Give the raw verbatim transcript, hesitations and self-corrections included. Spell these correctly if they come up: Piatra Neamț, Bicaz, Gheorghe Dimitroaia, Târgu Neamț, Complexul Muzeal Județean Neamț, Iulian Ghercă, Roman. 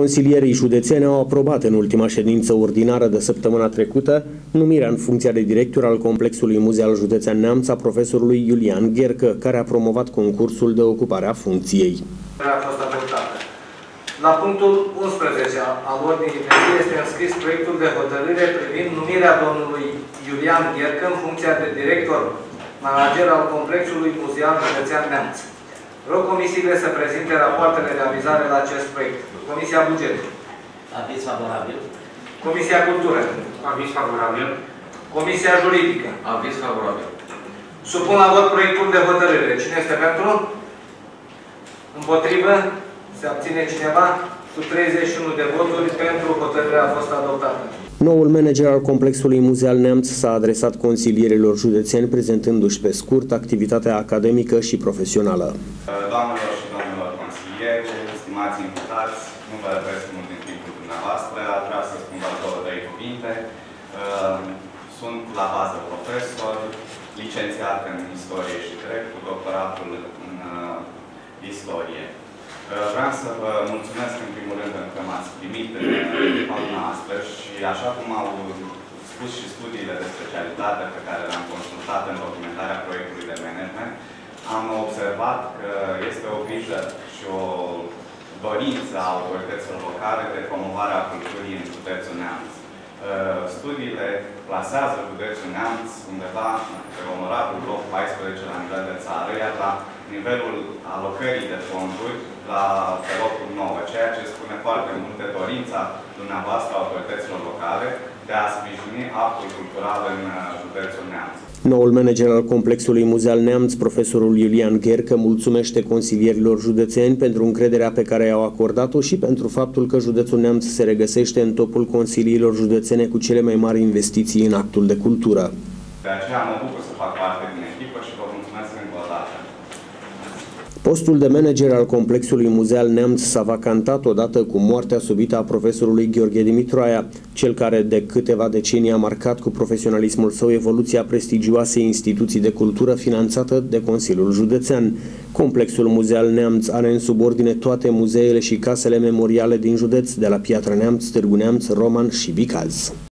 Consilierii județeni au aprobat în ultima ședință ordinară de săptămâna trecută numirea în funcția de director al Complexului Muzeal Județean Neamț a profesorului Iulian Ghercă, care a promovat concursul de ocupare a funcției. A fost adoptată. La punctul unsprezece al ordinii de zi este înscris proiectul de hotărâre privind numirea domnului Iulian Ghercă în funcția de director manager al Complexului Muzeal Județean Neamț. Rog comisiile să prezinte rapoartele de avizare la acest proiect. Comisia Buget. Aviz favorabil. Comisia Cultură. Aviz favorabil. Comisia Juridică. Aviz favorabil. Supun la vot proiectul de hotărâre. Cine este pentru? Împotrivă? Se abține cineva? Cu treizeci și unu de voturi pentru, hotărârea a fost adoptată. Noul manager al Complexului Muzeal Neamț s-a adresat consilierilor județeni, prezentându-și pe scurt activitatea academică și profesională. Doamnelor și domnilor consilieri, stimați invitați, nu vă răbesc mult din timpul dumneavoastră, vreau să spun doar două, trei cuvinte. Sunt la bază profesor, licențiat în istorie și grec, cu doctoratul în istorie. Vreau să vă mulțumesc în primul rând că m-ați primit în fauna asta și așa cum au spus și studiile de specialitate pe care le-am consultat în documentarea proiectului de management, am observat că este o grijă și o dorință a autorităților locale de promovarea culturii în Cutețul Uniaț. Studiile plasează Cutețul Uniaț undeva pe onorabil loc paisprezece la nivel de țară, iar la nivelul alocării de fonduri la pe locul nouă, ceea ce spune foarte multe dorința dumneavoastră a autorităților locale de a sprijini actul cultural în Județul Neamț. Noul manager al Complexului Muzeal Neamț, profesorul Iulian Ghercă, mulțumește consilierilor județeni pentru încrederea pe care i-au acordat-o și pentru faptul că Județul Neamț se regăsește în topul consiliilor județene cu cele mai mari investiții în actul de cultură. De aceea mă bucur să fac parte din echipă și vă mulțumesc încă o dată. Postul de manager al Complexului Muzeal Neamț s-a vacantat odată cu moartea subită a profesorului Gheorghe Dimitroaia, cel care de câteva decenii a marcat cu profesionalismul său evoluția prestigioasei instituții de cultură finanțată de Consiliul Județean. Complexul Muzeal Neamț are în subordine toate muzeele și casele memoriale din județ, de la Piatra Neamț, Târgu Neamț, Roman și Bicaz.